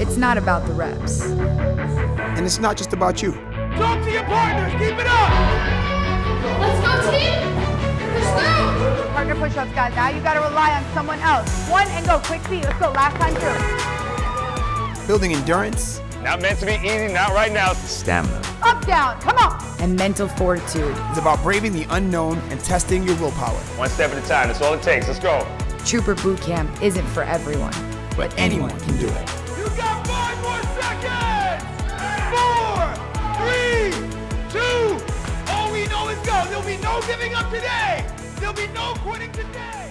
It's not about the reps. And it's not just about you. Talk to your partners, keep it up! Let's go, team! Push through! Partner push-ups, guys. Now you gotta rely on someone else. One and go, quick feet. Let's go, last time through. Building endurance. Not meant to be easy, not right now. Stamina. Up, down, come on! And mental fortitude. It's about braving the unknown and testing your willpower. One step at a time, that's all it takes, let's go. Trooper boot camp isn't for everyone, but anyone can do it. You got 5 more seconds! 4, 3, 2, all we know is go. There'll be no giving up today. There'll be no quitting today.